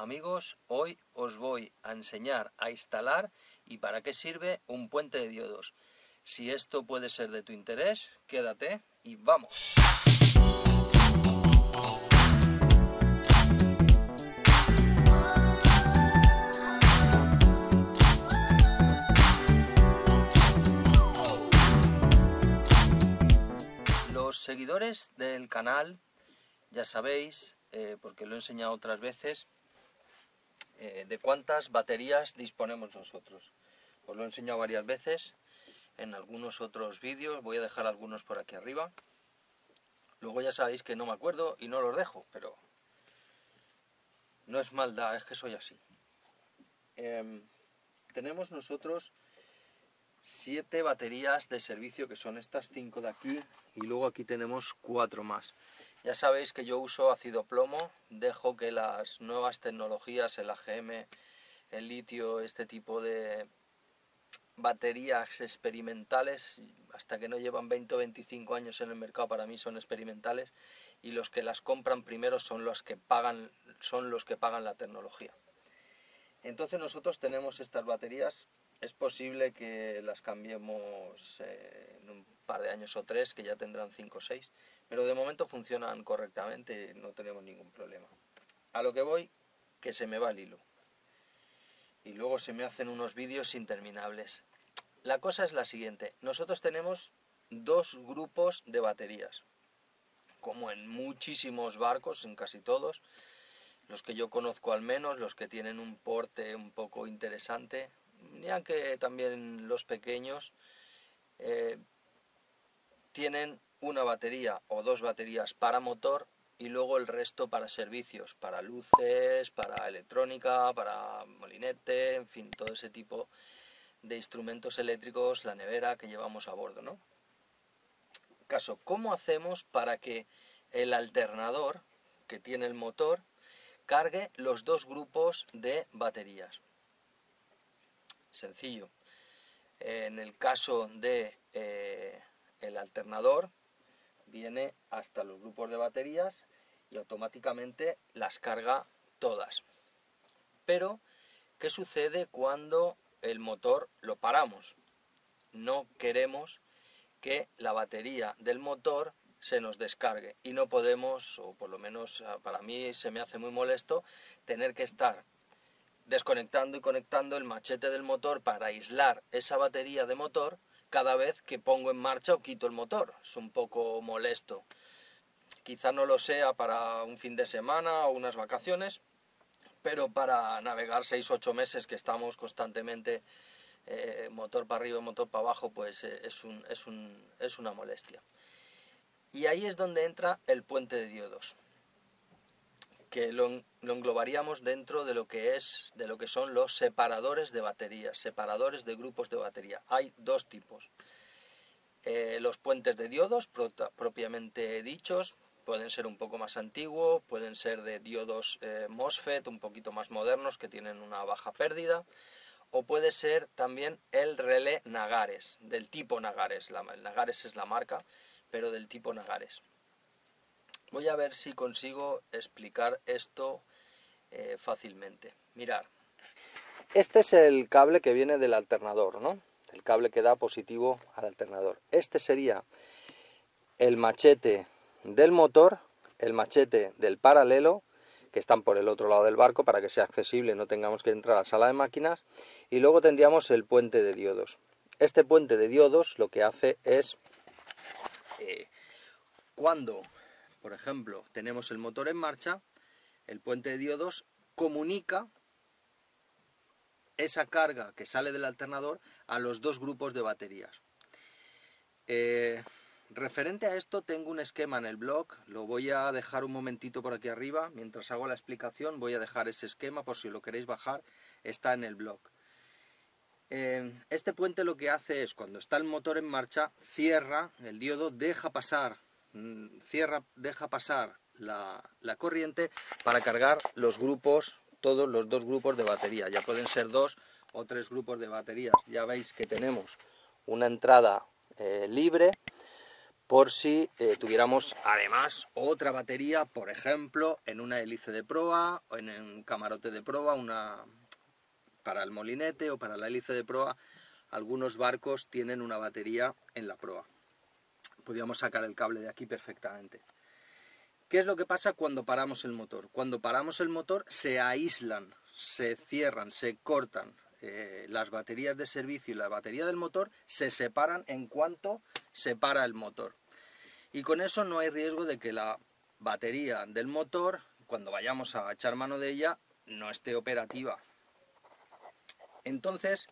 Amigos, hoy os voy a enseñar a instalar y para qué sirve un puente de diodos. Si esto puede ser de tu interés, quédate y vamos. Los seguidores del canal, ya sabéis, porque lo he enseñado otras veces, de cuántas baterías disponemos nosotros. Os lo he enseñado varias veces en algunos otros vídeos, voy a dejar algunos por aquí arriba. Luego ya sabéis que no me acuerdo y no los dejo, pero no es maldad, es que soy así. Tenemos nosotros 7 baterías de servicio, que son estas 5 de aquí, y luego aquí tenemos 4 más. Ya sabéis que yo uso ácido plomo, dejo que las nuevas tecnologías, el AGM, el litio, este tipo de baterías experimentales, hasta que no llevan 20 o 25 años en el mercado, para mí son experimentales, y los que las compran primero son los que pagan, la tecnología. Entonces nosotros tenemos estas baterías, es posible que las cambiemos en un par de años o 3, que ya tendrán 5 o 6, pero de momento funcionan correctamente, no tenemos ningún problema. A lo que voy, que se me va el hilo. Y luego se me hacen unos vídeos interminables. La cosa es la siguiente, nosotros tenemos 2 grupos de baterías. Como en muchísimos barcos, en casi todos, los que yo conozco al menos, los que tienen un porte un poco interesante, ya que también los pequeños tienen una batería o 2 baterías para motor y luego el resto para servicios, para luces, para electrónica, para molinete, en fin, todo ese tipo de instrumentos eléctricos, la nevera que llevamos a bordo, ¿no? Caso, ¿cómo hacemos para que el alternador que tiene el motor cargue los 2 grupos de baterías? Sencillo. En el caso de el alternador, viene hasta los grupos de baterías y automáticamente las carga todas. Pero, ¿qué sucede cuando el motor lo paramos? No queremos que la batería del motor se nos descargue y no podemos, o por lo menos para mí se me hace muy molesto, tener que estar desconectando y conectando el machete del motor para aislar esa batería de motor cada vez que pongo en marcha o quito el motor. Es un poco molesto. Quizá no lo sea para un fin de semana o unas vacaciones, pero para navegar 6 o 8 meses que estamos constantemente motor para arriba, motor para abajo, pues es una molestia. Y ahí es donde entra el puente de diodos, que lo englobaríamos dentro de lo que son los separadores de baterías, separadores de grupos de batería. Hay 2 tipos. Los puentes de diodos, propiamente dichos, pueden ser un poco más antiguos, pueden ser de diodos MOSFET, un poquito más modernos, que tienen una baja pérdida, o puede ser también el relé Nagares, del tipo Nagares. El Nagares es la marca, pero del tipo Nagares. Voy a ver si consigo explicar esto fácilmente. Mirad, este es el cable que viene del alternador, ¿no? El cable que da positivo al alternador. Este sería el machete del motor, el machete del paralelo, que están por el otro lado del barco para que sea accesible, no tengamos que entrar a la sala de máquinas. Y luego tendríamos el puente de diodos. Este puente de diodos lo que hace es, cuando, por ejemplo, tenemos el motor en marcha, el puente de diodos comunica esa carga que sale del alternador a los 2 grupos de baterías. Referente a esto tengo un esquema en el blog, lo voy a dejar un momentito por aquí arriba, mientras hago la explicación voy a dejar ese esquema por si lo queréis bajar, está en el blog. Este puente lo que hace es, cuando está el motor en marcha, cierra el diodo, deja pasar la corriente para cargar los grupos, todos los 2 grupos de batería. Ya pueden ser 2 o 3 grupos de baterías. Ya veis que tenemos una entrada libre por si tuviéramos además otra batería, por ejemplo, en una hélice de proa, o en un camarote de proa, una para el molinete o para la hélice de proa. Algunos barcos tienen una batería en la proa. Podríamos sacar el cable de aquí perfectamente. ¿Qué es lo que pasa cuando paramos el motor? Cuando paramos el motor se aíslan, se cierran, se cortan. Las baterías de servicio y la batería del motor se separan en cuanto se para el motor. Y con eso no hay riesgo de que la batería del motor, cuando vayamos a echar mano de ella, no esté operativa. Entonces,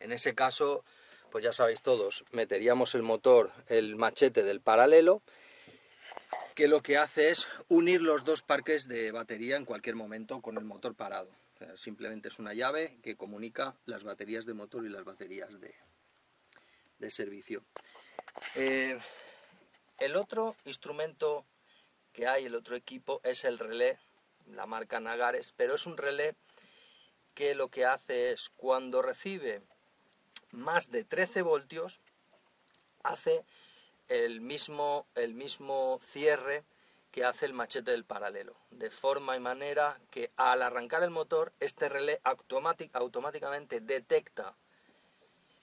en ese caso, pues ya sabéis todos, meteríamos el motor, el machete del paralelo, que lo que hace es unir los dos parques de batería en cualquier momento con el motor parado. Simplemente es una llave que comunica las baterías de motor y las baterías de servicio. El otro instrumento que hay, el otro equipo, es el relé, la marca Nagares, pero es un relé que lo que hace es, cuando recibe más de 13 voltios, hace el mismo cierre que hace el machete del paralelo, de forma y manera que al arrancar el motor, este relé automáticamente detecta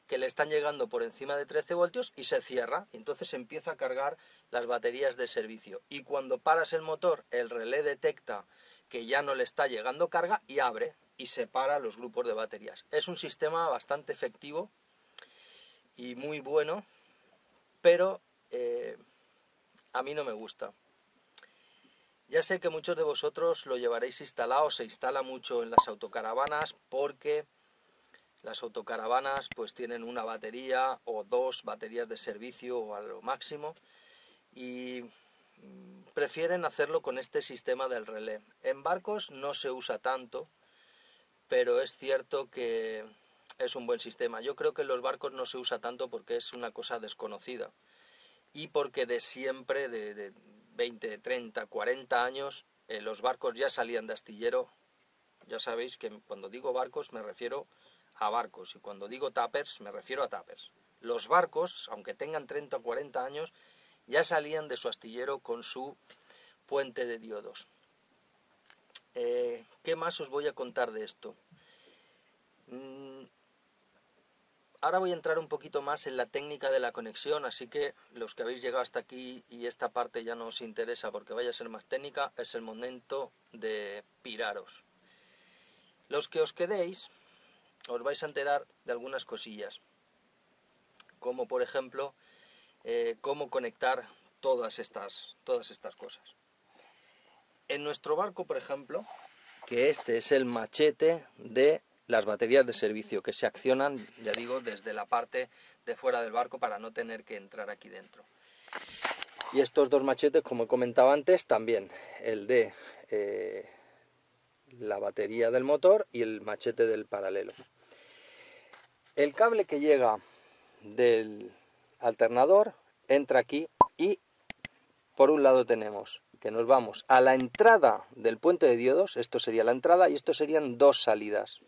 que le están llegando por encima de 13 voltios y se cierra, y entonces empieza a cargar las baterías de servicio. Y cuando paras el motor, el relé detecta que ya no le está llegando carga y abre y separa los grupos de baterías. Es un sistema bastante efectivo y muy bueno, pero a mí no me gusta. Ya sé que muchos de vosotros lo llevaréis instalado, se instala mucho en las autocaravanas, porque las autocaravanas pues tienen una batería o dos baterías de servicio o a lo máximo, y prefieren hacerlo con este sistema del relé. En barcos no se usa tanto, pero es cierto que es un buen sistema. Yo creo que en los barcos no se usa tanto porque es una cosa desconocida y porque de siempre, de 20, 30, 40 años, los barcos ya salían de astillero. Ya sabéis que cuando digo barcos me refiero a barcos, y cuando digo tappers me refiero a tappers. Los barcos, aunque tengan 30 o 40 años, ya salían de su astillero con su puente de diodos. ¿Qué más os voy a contar de esto? Ahora voy a entrar un poquito más en la técnica de la conexión, así que los que habéis llegado hasta aquí y esta parte ya no os interesa porque vaya a ser más técnica, es el momento de piraros. Los que os quedéis, os vais a enterar de algunas cosillas, como por ejemplo, cómo conectar todas estas cosas. En nuestro barco, por ejemplo, que este es el machete de las baterías de servicio, que se accionan, ya digo, desde la parte de fuera del barco para no tener que entrar aquí dentro. Y estos dos machetes, como he comentado antes, también el de la batería del motor y el machete del paralelo. El cable que llega del alternador entra aquí y por un lado tenemos que nos vamos a la entrada del puente de diodos, esto sería la entrada y esto serían dos salidas.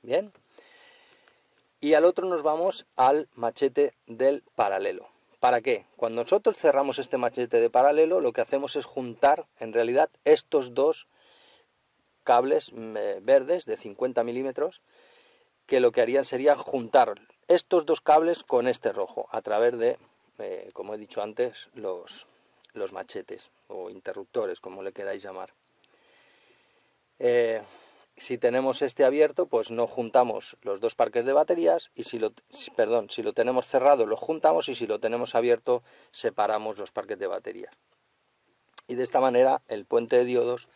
Bien, y al otro nos vamos al machete del paralelo. ¿Para qué? Cuando nosotros cerramos este machete de paralelo, lo que hacemos es juntar en realidad estos dos cables verdes de 50 milímetros, que lo que harían sería juntar estos dos cables con este rojo a través de, como he dicho antes, los machetes o interruptores, como le queráis llamar. Si tenemos este abierto, pues no juntamos los dos parques de baterías, y si lo tenemos cerrado lo juntamos, y si lo tenemos abierto separamos los parques de baterías. Y de esta manera el puente de diodos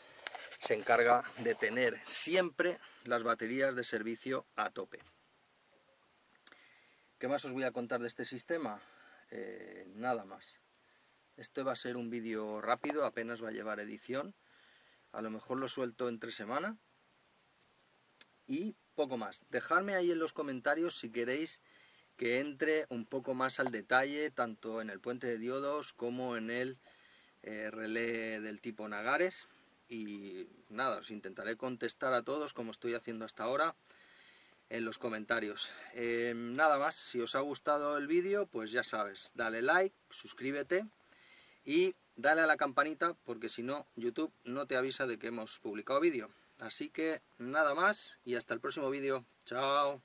se encarga de tener siempre las baterías de servicio a tope. ¿Qué más os voy a contar de este sistema? Nada más. Este va a ser un vídeo rápido, apenas va a llevar edición. A lo mejor lo suelto entre semana. Y poco más. Dejadme ahí en los comentarios si queréis que entre un poco más al detalle, tanto en el puente de diodos como en el relé del tipo Nagares. Y nada, os intentaré contestar a todos, como estoy haciendo hasta ahora, en los comentarios. Nada más, si os ha gustado el vídeo, pues ya sabes, dale like, suscríbete. y dale a la campanita porque si no YouTube no te avisa de que hemos publicado vídeo. Así que nada más y hasta el próximo vídeo. Chao.